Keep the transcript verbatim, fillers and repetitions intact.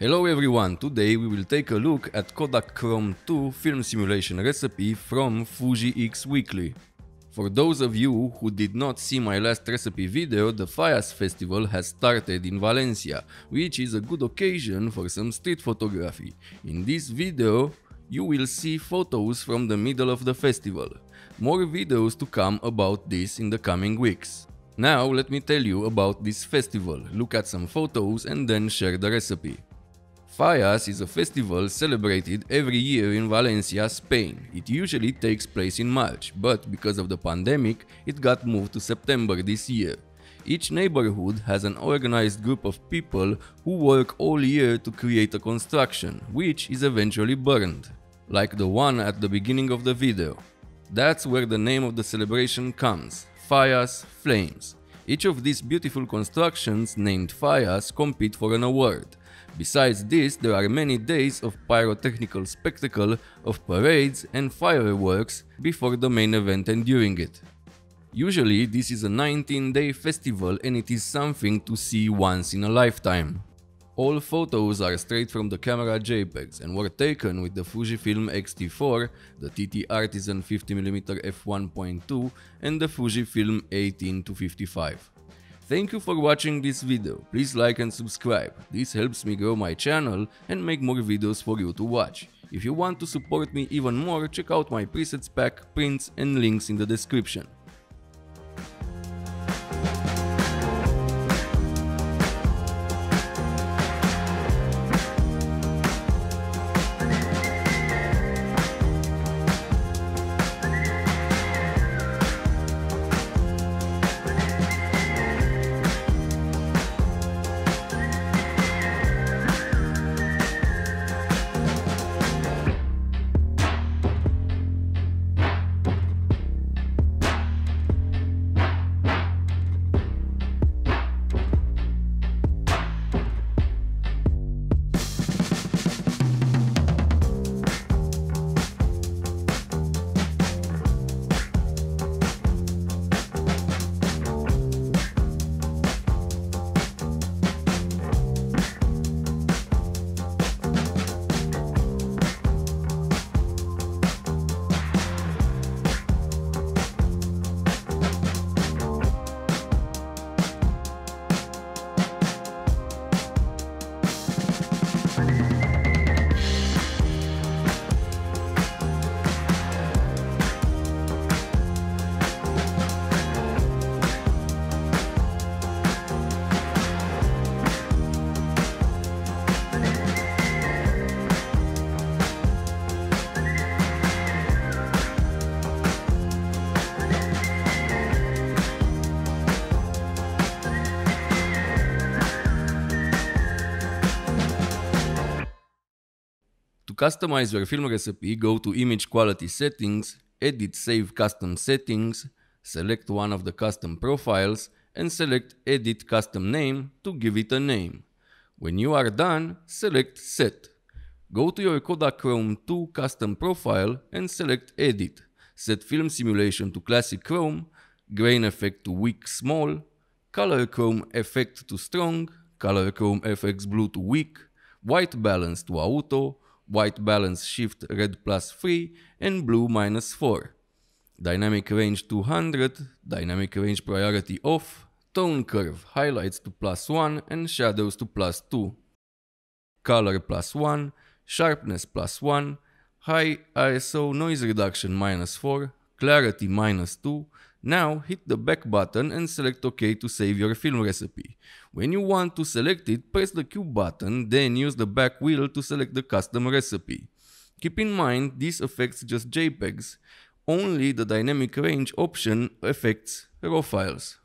Hello everyone, today we will take a look at Kodachrome two film simulation recipe from Fuji X Weekly. For those of you who did not see my last recipe video, the Fallas Festival has started in Valencia, which is a good occasion for some street photography. In this video, you will see photos from the middle of the festival. More videos to come about this in the coming weeks. Now let me tell you about this festival, look at some photos and then share the recipe. Fallas is a festival celebrated every year in Valencia, Spain. It usually takes place in March, but because of the pandemic, it got moved to September this year. Each neighborhood has an organized group of people who work all year to create a construction, which is eventually burned, like the one at the beginning of the video. That's where the name of the celebration comes, Fallas Flames. Each of these beautiful constructions named Fallas compete for an award. Besides this, there are many days of pyrotechnical spectacle, of parades and fireworks before the main event and during it. Usually, this is a nineteen day festival and it is something to see once in a lifetime. All photos are straight from the camera JPEGs and were taken with the Fujifilm X T four, the T T Artisan fifty millimeter f one point two and the Fujifilm eighteen to fifty-five. Thank you for watching this video, please like and subscribe, this helps me grow my channel and make more videos for you to watch. If you want to support me even more, check out my presets pack, prints and links in the description. To customize your film recipe, go to Image Quality Settings, Edit Save Custom Settings, select one of the custom profiles and select Edit Custom Name to give it a name. When you are done, select Set. Go to your Kodachrome two custom profile and select Edit, set Film Simulation to Classic Chrome, Grain Effect to Weak Small, Color Chrome Effect to Strong, Color Chrome F X Blue to Weak, White Balance to Auto, White balance shift red plus three and blue minus four. Dynamic range two hundred, dynamic range priority off, tone curve highlights to plus one and shadows to plus two. Color plus one, sharpness plus one, high I S O noise reduction minus four, clarity minus two. Now hit the back button and select OK to save your film recipe. When you want to select it, press the cube button, then use the back wheel to select the custom recipe. Keep in mind, this affects just JPEGs, only the dynamic range option affects RAW files.